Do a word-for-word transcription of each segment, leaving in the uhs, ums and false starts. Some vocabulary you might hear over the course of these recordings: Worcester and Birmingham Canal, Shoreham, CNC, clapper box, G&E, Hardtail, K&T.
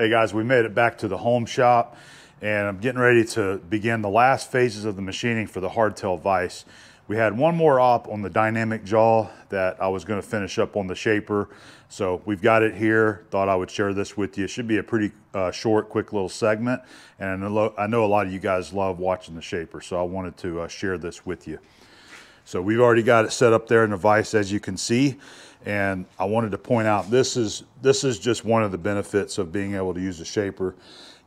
Hey guys, we made it back to the home shop and I'm getting ready to begin the last phases of the machining for the hardtail vise. We had one more op on the dynamic jaw that I was gonna finish up on the shaper. So we've got it here, thought I would share this with you. It should be a pretty uh, short, quick little segment. And I know a lot of you guys love watching the shaper, so I wanted to uh, share this with you. So we've already got it set up there in the vise, as you can see. And I wanted to point out, this is, this is just one of the benefits of being able to use a shaper.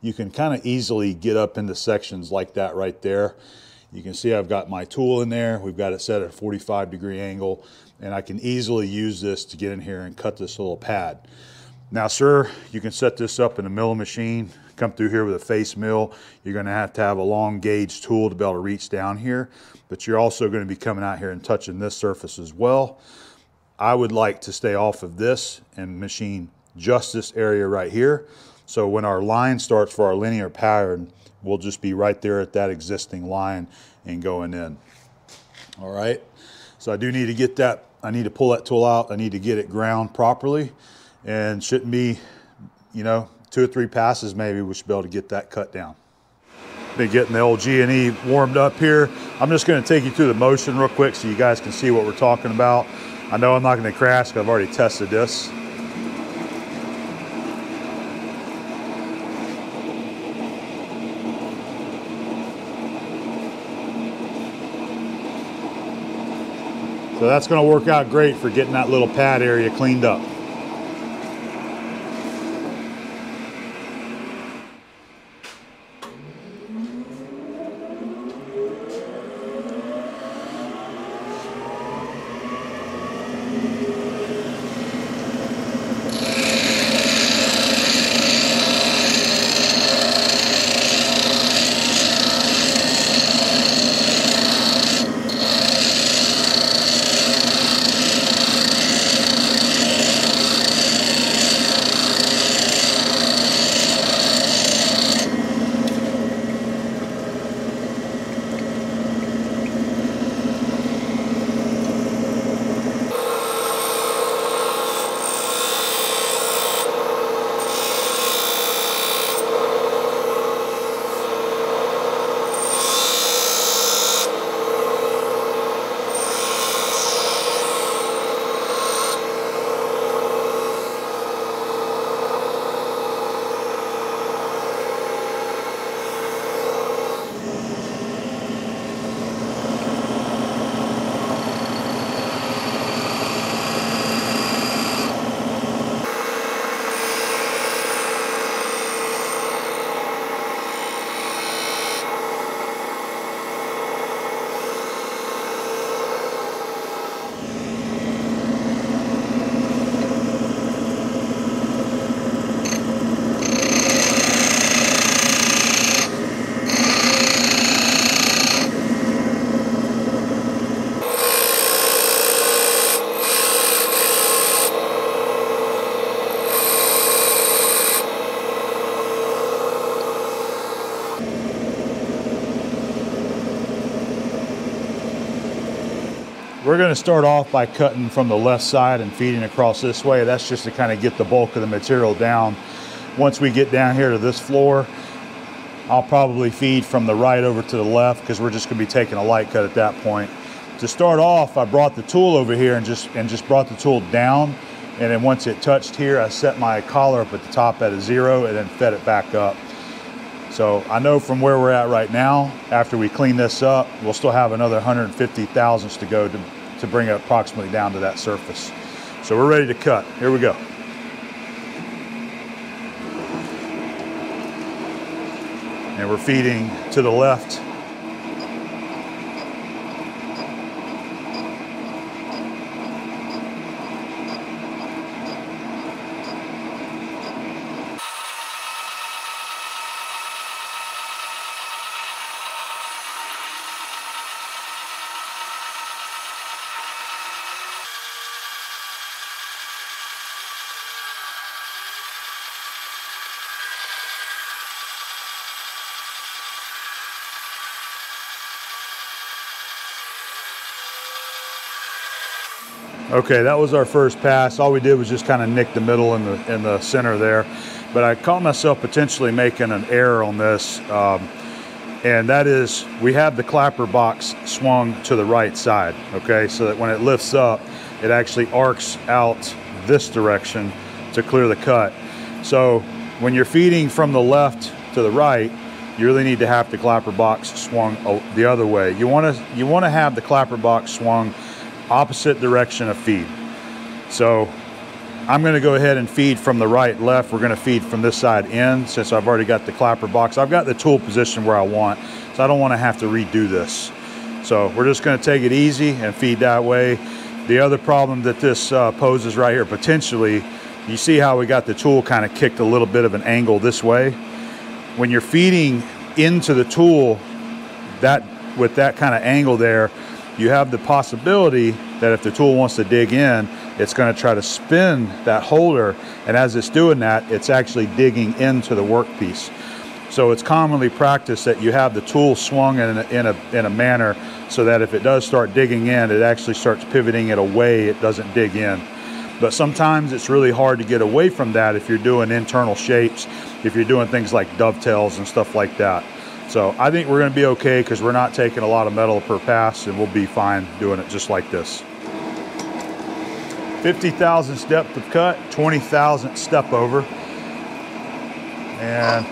You can kind of easily get up into sections like that right there. You can see I've got my tool in there. We've got it set at a forty-five degree angle, and I can easily use this to get in here and cut this little pad. Now, sir, you can set this up in a mill machine, come through here with a face mill. You're gonna have to have a long gauge tool to be able to reach down here, but you're also gonna be coming out here and touching this surface as well. I would like to stay off of this and machine just this area right here. So when our line starts for our linear pattern, we'll just be right there at that existing line and going in. All right, so I do need to get that, I need to pull that tool out, I need to get it ground properly, and shouldn't be, you know, two or three passes maybe we should be able to get that cut down. Been getting the old G and E warmed up here. I'm just gonna take you through the motion real quick so you guys can see what we're talking about. I know I'm not going to crash because I've already tested this. So that's going to work out great for getting that little pad area cleaned up. We're gonna start off by cutting from the left side and feeding across this way. That's just to kind of get the bulk of the material down. Once we get down here to this floor, I'll probably feed from the right over to the left because we're just gonna be taking a light cut at that point. To start off, I brought the tool over here and just, and just brought the tool down. And then once it touched here, I set my collar up at the top at a zero and then fed it back up. So I know from where we're at right now, after we clean this up, we'll still have another one hundred fifty thousandths to go to, to bring it approximately down to that surface. So we're ready to cut. Here we go. And we're feeding to the left. Okay, that was our first pass. All we did was just kind of nick the middle and the, and the center there. But I caught myself potentially making an error on this. Um, and that is, we have the clapper box swung to the right side, okay? So that when it lifts up, it actually arcs out this direction to clear the cut. So when you're feeding from the left to the right, you really need to have the clapper box swung the other way. You wanna, you wanna have the clapper box swung opposite direction of feed. So I'm gonna go ahead and feed from the right left. We're gonna feed from this side in since I've already got the clapper box. I've got the tool position where I want, so I don't wanna have to redo this. So we're just gonna take it easy and feed that way. The other problem that this uh, poses right here, potentially, you see how we got the tool kind of kicked a little bit of an angle this way. When you're feeding into the tool that with that kind of angle there, you have the possibility that if the tool wants to dig in, it's going to try to spin that holder. And as it's doing that, it's actually digging into the workpiece. So it's commonly practiced that you have the tool swung in a, in a, in a manner so that if it does start digging in, it actually starts pivoting it away. It doesn't dig in. But sometimes it's really hard to get away from that if you're doing internal shapes, if you're doing things like dovetails and stuff like that. So I think we're going to be okay because we're not taking a lot of metal per pass, and we'll be fine doing it just like this. fifty thousandths depth of cut, twenty thousandths step over. And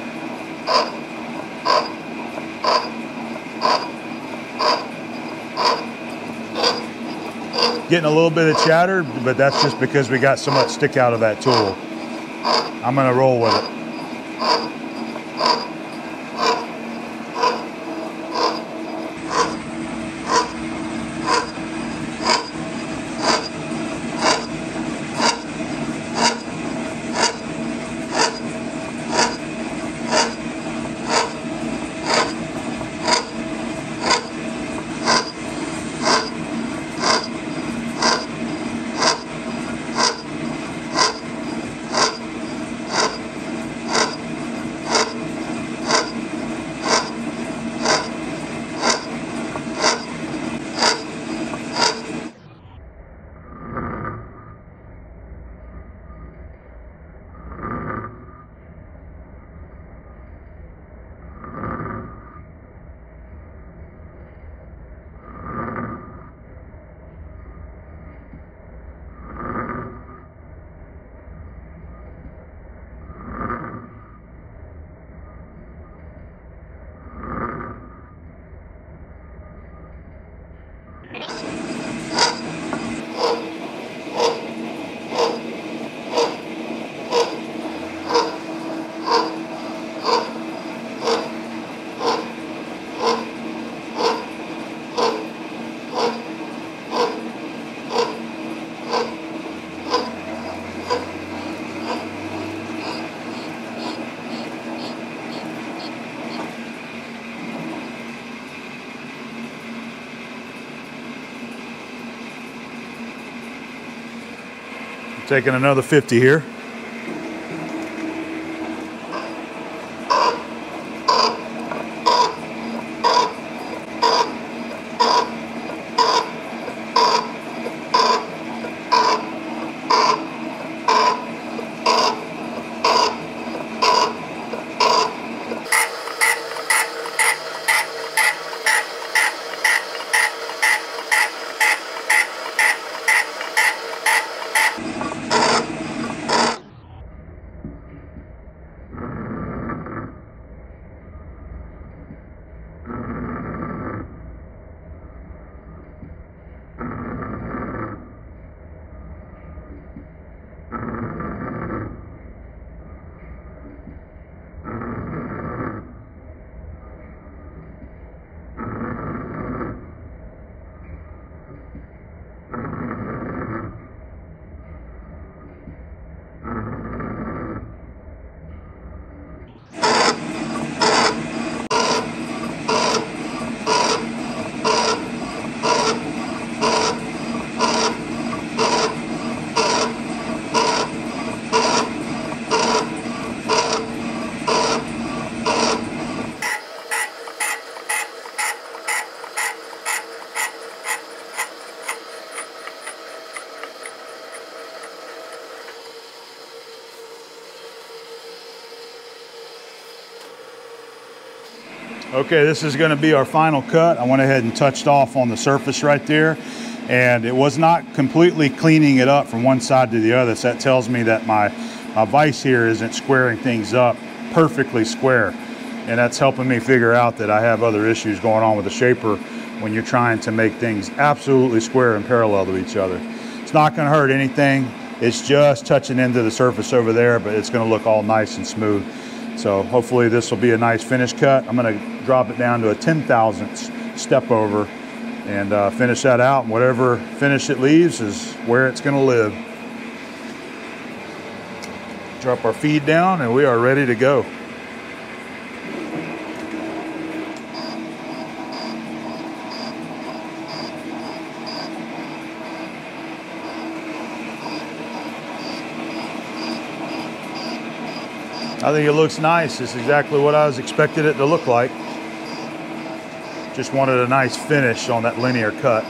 getting a little bit of chatter, but that's just because we got so much stick out of that tool. I'm going to roll with it. Taking another fifty here. Okay, this is gonna be our final cut. I went ahead and touched off on the surface right there, and it was not completely cleaning it up from one side to the other, so that tells me that my, my vise here isn't squaring things up perfectly square. And that's helping me figure out that I have other issues going on with the shaper when you're trying to make things absolutely square and parallel to each other. It's not gonna hurt anything. It's just touching into the surface over there, but it's gonna look all nice and smooth. So hopefully this will be a nice finish cut. I'm gonna drop it down to a ten thousandths step over and uh, finish that out. And whatever finish it leaves is where it's gonna live. Drop our feed down and we are ready to go. I think it looks nice. It's exactly what I was expected it to look like. Just wanted a nice finish on that linear cut.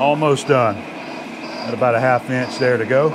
Almost done. Got about a half inch there to go.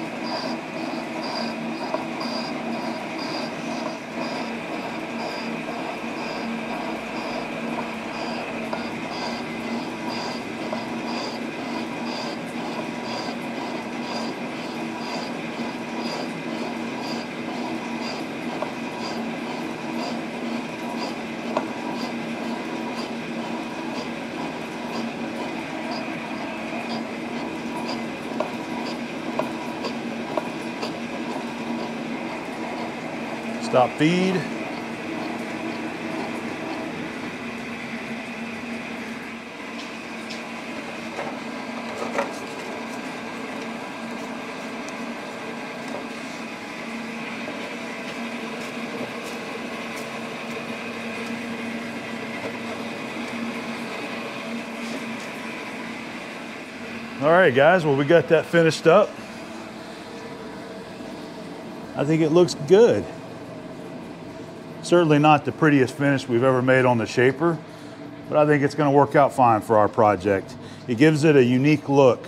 Stop feed. All right, guys, well, we got that finished up. I think it looks good. Certainly not the prettiest finish we've ever made on the shaper, but I think it's gonna work out fine for our project. It gives it a unique look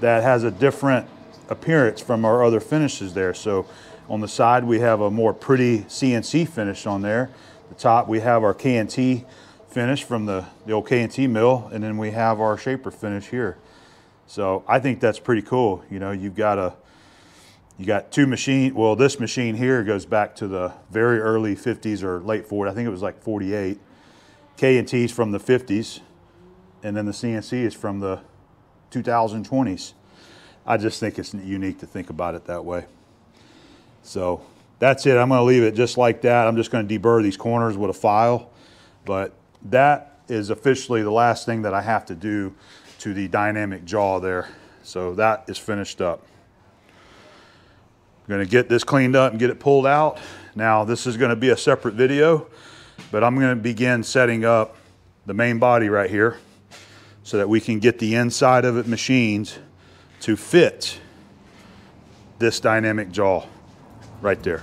that has a different appearance from our other finishes there. So on the side, we have a more pretty C N C finish on there. The top, we have our K and T finish from the, the old K and T mill, and then we have our shaper finish here. So I think that's pretty cool. You know, you've got a You got two machine, well, this machine here goes back to the very early fifties or late forties. I think it was like forty-eight. K and T's from the fifties, and then the C N C is from the two thousand twenties. I just think it's unique to think about it that way. So that's it. I'm gonna leave it just like that. I'm just gonna deburr these corners with a file, but that is officially the last thing that I have to do to the dynamic jaw there. So that is finished up. Gonna get this cleaned up and get it pulled out. Now this is gonna be a separate video, but I'm gonna begin setting up the main body right here so that we can get the inside of it machined to fit this dynamic jaw right there.